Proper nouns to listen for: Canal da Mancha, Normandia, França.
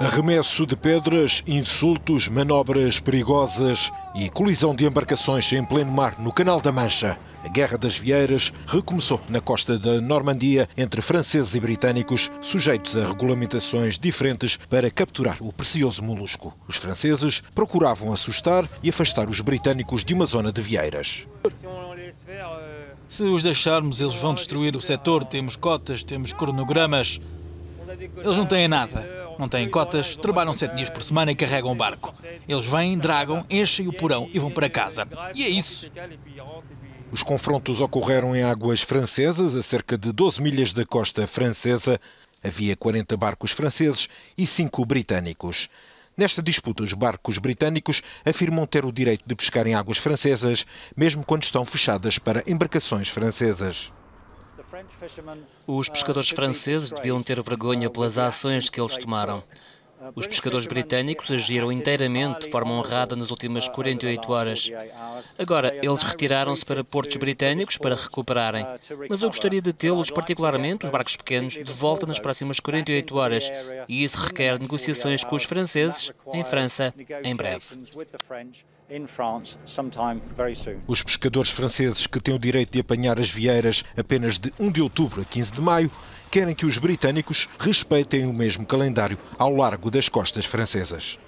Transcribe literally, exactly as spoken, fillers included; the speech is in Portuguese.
Arremesso de pedras, insultos, manobras perigosas e colisão de embarcações em pleno mar no Canal da Mancha. A Guerra das Vieiras recomeçou na costa da Normandia entre franceses e britânicos, sujeitos a regulamentações diferentes para capturar o precioso molusco. Os franceses procuravam assustar e afastar os britânicos de uma zona de vieiras. Se os deixarmos, eles vão destruir o setor. Temos cotas, temos cronogramas. Eles não têm nada. Não têm cotas, trabalham sete dias por semana e carregam o barco. Eles vêm, dragam, enchem o porão e vão para casa. E é isso. Os confrontos ocorreram em águas francesas, a cerca de doze milhas da costa francesa. Havia quarenta barcos franceses e cinco britânicos. Nesta disputa, os barcos britânicos afirmam ter o direito de pescar em águas francesas, mesmo quando estão fechadas para embarcações francesas. Os pescadores franceses deviam ter vergonha pelas ações que eles tomaram. Os pescadores britânicos agiram inteiramente de forma honrada nas últimas quarenta e oito horas. Agora, eles retiraram-se para portos britânicos para recuperarem. Mas eu gostaria de tê-los, particularmente os barcos pequenos, de volta nas próximas quarenta e oito horas. E isso requer negociações com os franceses em França em breve. Os pescadores franceses, que têm o direito de apanhar as vieiras apenas de primeiro de outubro a quinze de maio, querem que os britânicos respeitem o mesmo calendário ao largo das costas francesas.